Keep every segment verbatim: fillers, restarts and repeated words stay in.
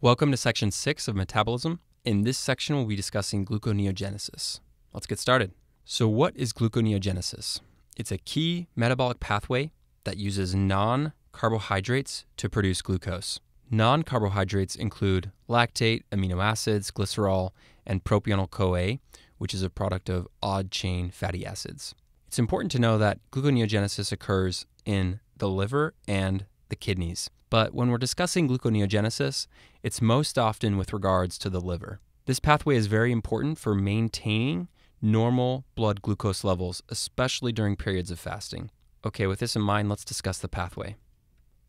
Welcome to section six of metabolism. In this section, we'll be discussing gluconeogenesis. Let's get started. So what is gluconeogenesis? It's a key metabolic pathway that uses non-carbohydrates to produce glucose. Non-carbohydrates include lactate, amino acids, glycerol, and propionyl CoA, which is a product of odd-chain fatty acids. It's important to know that gluconeogenesis occurs in the liver and the kidneys. But when we're discussing gluconeogenesis, it's most often with regards to the liver. This pathway is very important for maintaining normal blood glucose levels, especially during periods of fasting. Okay, with this in mind, let's discuss the pathway.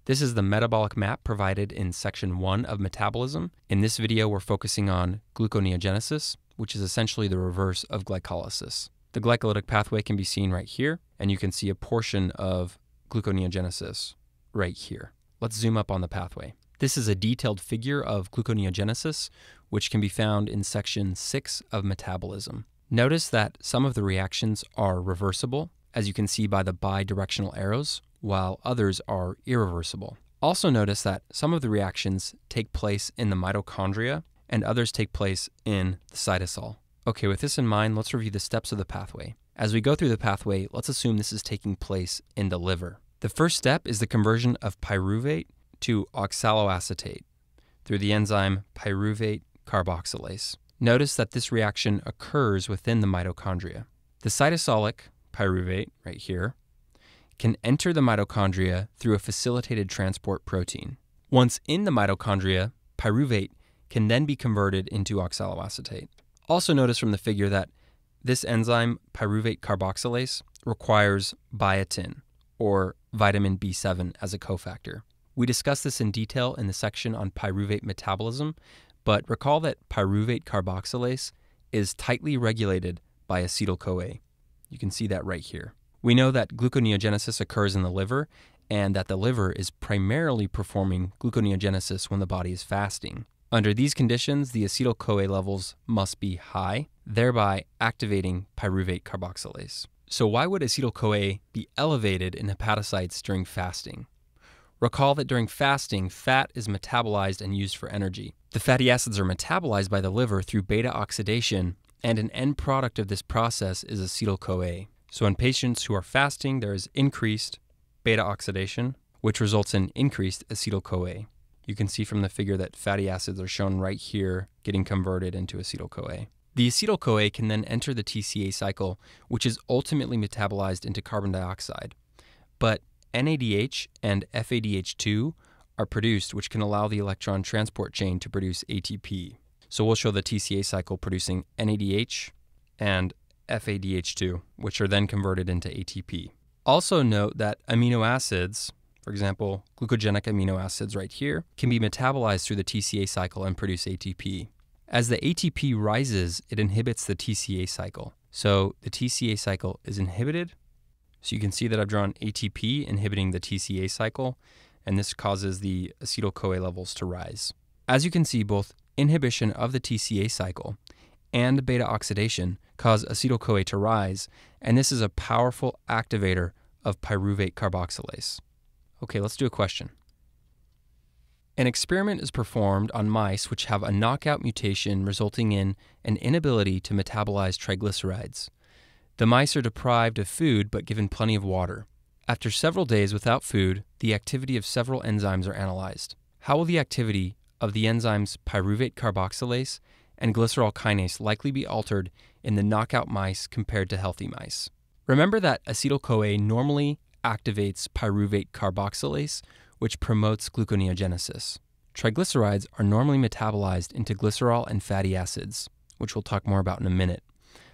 This is the metabolic map provided in section one of metabolism. In this video, we're focusing on gluconeogenesis, which is essentially the reverse of glycolysis. The glycolytic pathway can be seen right here, and you can see a portion of gluconeogenesis right here. Let's zoom up on the pathway. This is a detailed figure of gluconeogenesis, which can be found in section six of metabolism. Notice that some of the reactions are reversible, as you can see by the bidirectional arrows, while others are irreversible. Also notice that some of the reactions take place in the mitochondria and others take place in the cytosol. Okay, with this in mind, let's review the steps of the pathway. As we go through the pathway, let's assume this is taking place in the liver. The first step is the conversion of pyruvate to oxaloacetate through the enzyme pyruvate carboxylase. Notice that this reaction occurs within the mitochondria. The cytosolic pyruvate, right here, can enter the mitochondria through a facilitated transport protein. Once in the mitochondria, pyruvate can then be converted into oxaloacetate. Also notice from the figure that this enzyme pyruvate carboxylase requires biotin, or vitamin B seven, as a cofactor. We discussed this in detail in the section on pyruvate metabolism, but recall that pyruvate carboxylase is tightly regulated by acetyl-CoA. You can see that right here. We know that gluconeogenesis occurs in the liver and that the liver is primarily performing gluconeogenesis when the body is fasting. Under these conditions, the acetyl-CoA levels must be high, thereby activating pyruvate carboxylase. So why would acetyl-CoA be elevated in hepatocytes during fasting? Recall that during fasting, fat is metabolized and used for energy. The fatty acids are metabolized by the liver through beta-oxidation, and an end product of this process is acetyl-CoA. So in patients who are fasting, there is increased beta-oxidation, which results in increased acetyl-CoA. You can see from the figure that fatty acids are shown right here getting converted into acetyl-CoA. The acetyl-CoA can then enter the T C A cycle, which is ultimately metabolized into carbon dioxide. But N A D H and F A D H two are produced, which can allow the electron transport chain to produce A T P. So we'll show the T C A cycle producing N A D H and F A D H two, which are then converted into A T P. Also note that amino acids, for example, glucogenic amino acids right here, can be metabolized through the T C A cycle and produce A T P. As the A T P rises, it inhibits the T C A cycle. So the T C A cycle is inhibited. So you can see that I've drawn A T P inhibiting the T C A cycle, and this causes the acetyl-CoA levels to rise. As you can see, both inhibition of the T C A cycle and beta-oxidation cause acetyl-CoA to rise, and this is a powerful activator of pyruvate carboxylase. Okay, let's do a question. An experiment is performed on mice which have a knockout mutation resulting in an inability to metabolize triglycerides. The mice are deprived of food but given plenty of water. After several days without food, the activity of several enzymes are analyzed. How will the activity of the enzymes pyruvate carboxylase and glycerol kinase likely be altered in the knockout mice compared to healthy mice? Remember that acetyl-CoA normally activates pyruvate carboxylase, which promotes gluconeogenesis. Triglycerides are normally metabolized into glycerol and fatty acids, which we'll talk more about in a minute.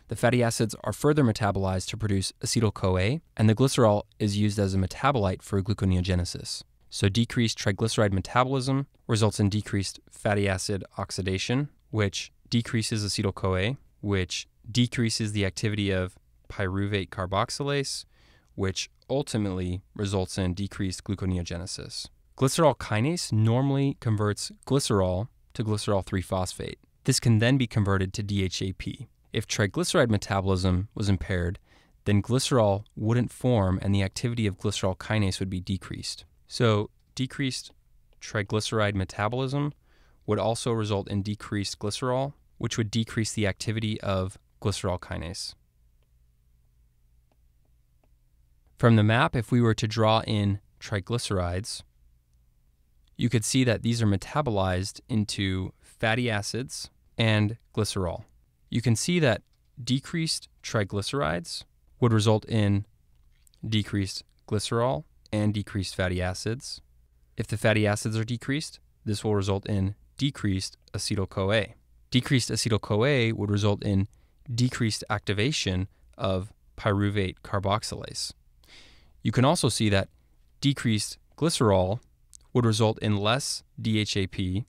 The fatty acids are further metabolized to produce acetyl-CoA, and the glycerol is used as a metabolite for gluconeogenesis. So decreased triglyceride metabolism results in decreased fatty acid oxidation, which decreases acetyl-CoA, which decreases the activity of pyruvate carboxylase, which ultimately results in decreased gluconeogenesis. Glycerol kinase normally converts glycerol to glycerol three-phosphate. This can then be converted to D H A P. If triglyceride metabolism was impaired, then glycerol wouldn't form and the activity of glycerol kinase would be decreased. So decreased triglyceride metabolism would also result in decreased glycerol, which would decrease the activity of glycerol kinase. From the map, if we were to draw in triglycerides, you could see that these are metabolized into fatty acids and glycerol. You can see that decreased triglycerides would result in decreased glycerol and decreased fatty acids. If the fatty acids are decreased, this will result in decreased acetyl-CoA. Decreased acetyl-CoA would result in decreased activation of pyruvate carboxylase. You can also see that decreased glycerol would result in less D H A P,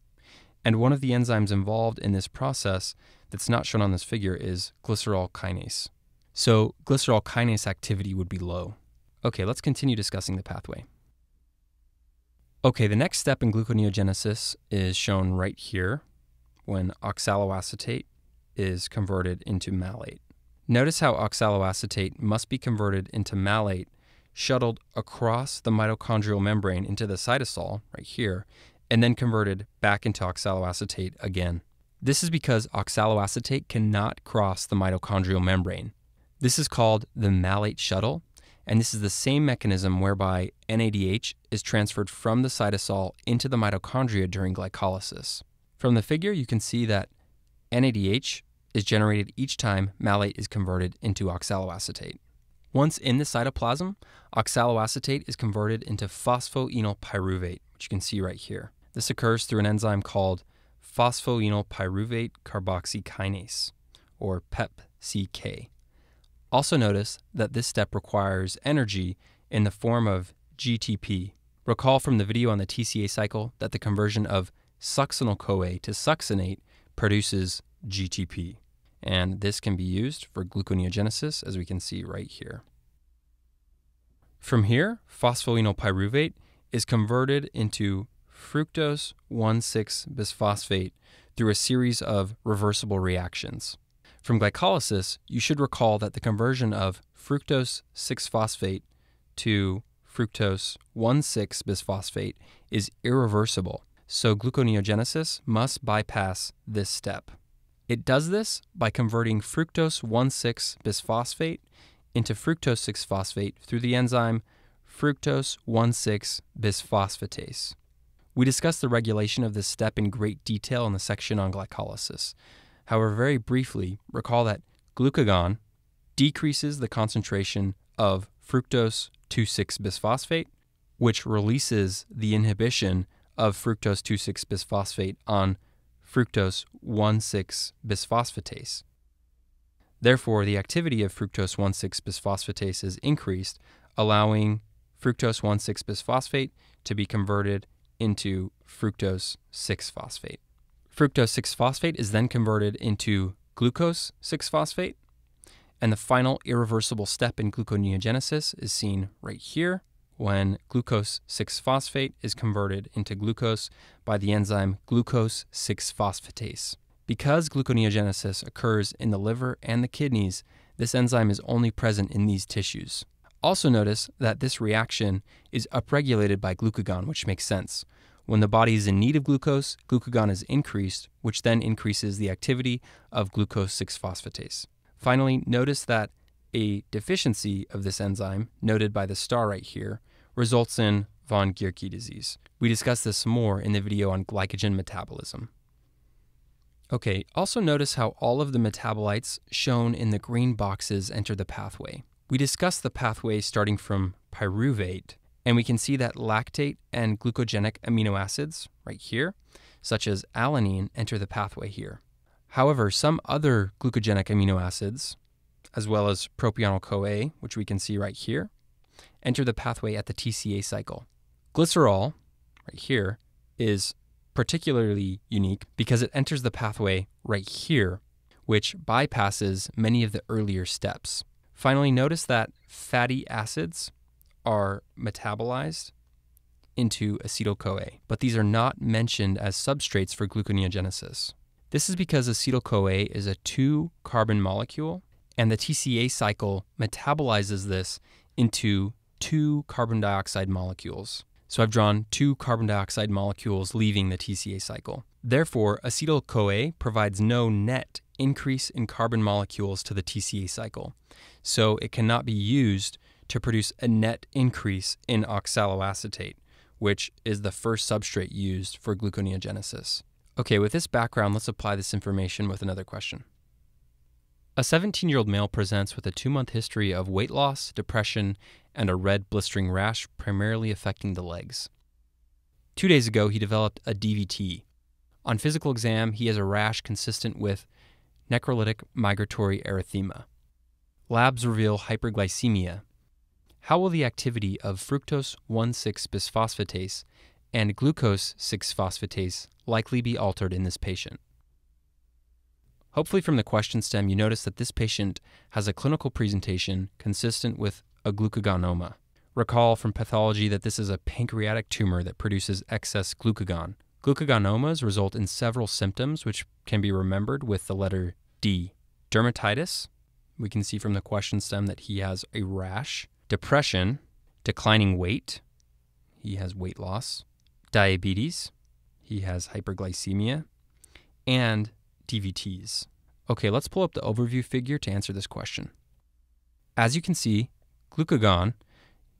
and one of the enzymes involved in this process that's not shown on this figure is glycerol kinase. So glycerol kinase activity would be low. Okay, let's continue discussing the pathway. Okay, the next step in gluconeogenesis is shown right here when oxaloacetate is converted into malate. Notice how oxaloacetate must be converted into malate, shuttled across the mitochondrial membrane into the cytosol right here, and then converted back into oxaloacetate again. This is because oxaloacetate cannot cross the mitochondrial membrane. This is called the malate shuttle, and this is the same mechanism whereby N A D H is transferred from the cytosol into the mitochondria during glycolysis. From the figure, you can see that N A D H is generated each time malate is converted into oxaloacetate. Once in the cytoplasm, oxaloacetate is converted into phosphoenolpyruvate, which you can see right here. This occurs through an enzyme called phosphoenolpyruvate carboxykinase, or P E P C K. Also notice that this step requires energy in the form of G T P. Recall from the video on the T C A cycle that the conversion of succinyl-CoA to succinate produces G T P, and this can be used for gluconeogenesis, as we can see right here. From here, phosphoenolpyruvate is converted into fructose one,six-bisphosphate through a series of reversible reactions. From glycolysis, you should recall that the conversion of fructose six-phosphate to fructose one,six-bisphosphate is irreversible, so gluconeogenesis must bypass this step. It does this by converting fructose one,six-bisphosphate into fructose six-phosphate through the enzyme fructose one,six-bisphosphatase. We discussed the regulation of this step in great detail in the section on glycolysis. However, very briefly, recall that glucagon decreases the concentration of fructose two,six-bisphosphate, which releases the inhibition of fructose two,six-bisphosphate on fructose one,six-bisphosphatase. Therefore, the activity of fructose one,six-bisphosphatase is increased, allowing fructose one,six-bisphosphate to be converted into fructose six-phosphate. Fructose six-phosphate is then converted into glucose six-phosphate, and the final irreversible step in gluconeogenesis is seen right here when glucose six-phosphate is converted into glucose by the enzyme glucose six-phosphatase. Because gluconeogenesis occurs in the liver and the kidneys, this enzyme is only present in these tissues. Also notice that this reaction is upregulated by glucagon, which makes sense. When the body is in need of glucose, glucagon is increased, which then increases the activity of glucose six-phosphatase. Finally, notice that a deficiency of this enzyme, noted by the star right here, results in von Gierke disease. We discussed this more in the video on glycogen metabolism. Okay, also notice how all of the metabolites shown in the green boxes enter the pathway. We discussed the pathway starting from pyruvate, and we can see that lactate and glucogenic amino acids, right here, such as alanine, enter the pathway here. However, some other glucogenic amino acids, as well as propionyl CoA, which we can see right here, enter the pathway at the T C A cycle. Glycerol, right here, is particularly unique because it enters the pathway right here, which bypasses many of the earlier steps. Finally, notice that fatty acids are metabolized into acetyl-CoA, but these are not mentioned as substrates for gluconeogenesis. This is because acetyl-CoA is a two-carbon molecule, and the T C A cycle metabolizes this into two carbon dioxide molecules. So I've drawn two carbon dioxide molecules leaving the T C A cycle. Therefore, acetyl-CoA provides no net increase in carbon molecules to the T C A cycle, so it cannot be used to produce a net increase in oxaloacetate, which is the first substrate used for gluconeogenesis. Okay, with this background, let's apply this information with another question. A seventeen-year-old male presents with a two-month history of weight loss, depression, and a red blistering rash primarily affecting the legs. Two days ago, he developed a D V T. On physical exam, he has a rash consistent with necrolytic migratory erythema. Labs reveal hyperglycemia. How will the activity of fructose one,six-bisphosphatase and glucose six-phosphatase likely be altered in this patient? Hopefully from the question stem, you notice that this patient has a clinical presentation consistent with a glucagonoma. Recall from pathology that this is a pancreatic tumor that produces excess glucagon. Glucogenomas result in several symptoms which can be remembered with the letter D. Dermatitis, we can see from the question stem that he has a rash. Depression, declining weight, he has weight loss. Diabetes, he has hyperglycemia. And D V Ts. Okay, let's pull up the overview figure to answer this question. As you can see, glucagon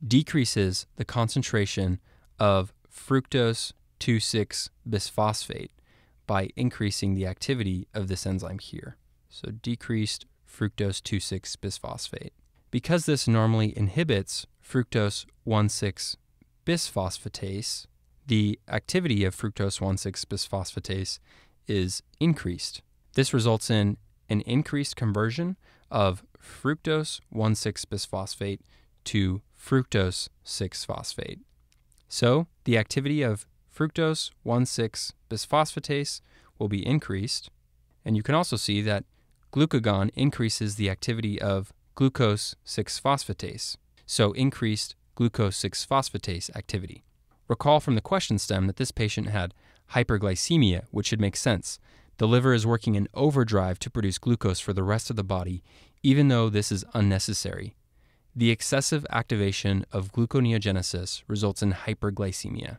decreases the concentration of fructose two,six-bisphosphate by increasing the activity of this enzyme here. So decreased fructose two,six-bisphosphate. Because this normally inhibits fructose one,six-bisphosphatase, the activity of fructose one,six-bisphosphatase is increased. This results in an increased conversion of fructose one,six-bisphosphate to fructose six-phosphate. So the activity of fructose one,six-bisphosphatase will be increased, and you can also see that glucagon increases the activity of glucose six-phosphatase, so increased glucose six-phosphatase activity. Recall from the question stem that this patient had hyperglycemia, which should make sense. The liver is working in overdrive to produce glucose for the rest of the body, even though this is unnecessary. The excessive activation of gluconeogenesis results in hyperglycemia.